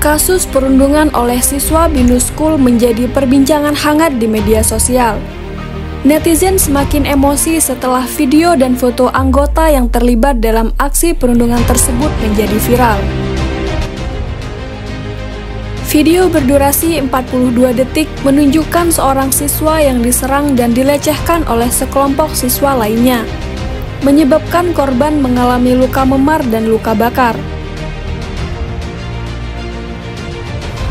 Kasus perundungan oleh siswa Binus School menjadi perbincangan hangat di media sosial. Netizen semakin emosi setelah video dan foto anggota yang terlibat dalam aksi perundungan tersebut menjadi viral. Video berdurasi 42 detik menunjukkan seorang siswa yang diserang dan dilecehkan oleh sekelompok siswa lainnya, menyebabkan korban mengalami luka memar dan luka bakar.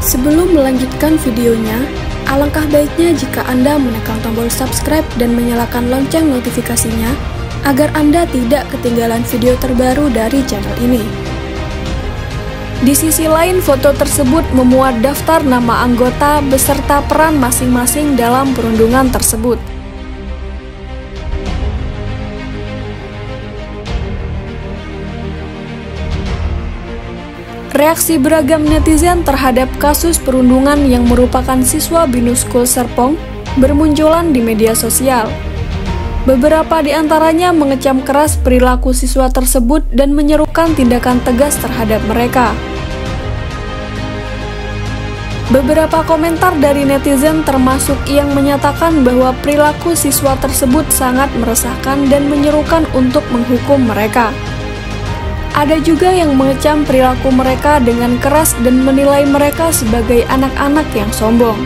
Sebelum melanjutkan videonya, alangkah baiknya jika Anda menekan tombol subscribe dan menyalakan lonceng notifikasinya agar Anda tidak ketinggalan video terbaru dari channel ini. Di sisi lain, foto tersebut memuat daftar nama anggota beserta peran masing-masing dalam perundungan tersebut. Reaksi beragam netizen terhadap kasus perundungan yang merupakan siswa Binus School Serpong bermunculan di media sosial. Beberapa di antaranya mengecam keras perilaku siswa tersebut dan menyerukan tindakan tegas terhadap mereka. Beberapa komentar dari netizen termasuk yang menyatakan bahwa perilaku siswa tersebut sangat meresahkan dan menyerukan untuk menghukum mereka. Ada juga yang mengecam perilaku mereka dengan keras dan menilai mereka sebagai anak-anak yang sombong.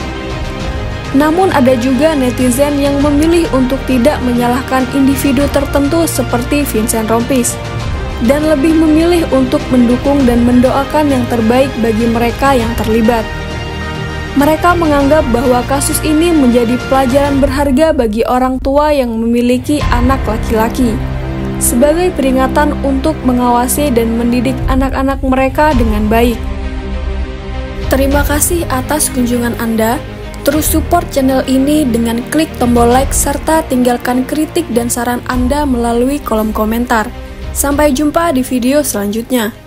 Namun ada juga netizen yang memilih untuk tidak menyalahkan individu tertentu seperti Vincent Rompies, dan lebih memilih untuk mendukung dan mendoakan yang terbaik bagi mereka yang terlibat. Mereka menganggap bahwa kasus ini menjadi pelajaran berharga bagi orang tua yang memiliki anak laki-laki, sebagai peringatan untuk mengawasi dan mendidik anak-anak mereka dengan baik. Terima kasih atas kunjungan Anda. Terus support channel ini dengan klik tombol like serta tinggalkan kritik dan saran Anda melalui kolom komentar. Sampai jumpa di video selanjutnya.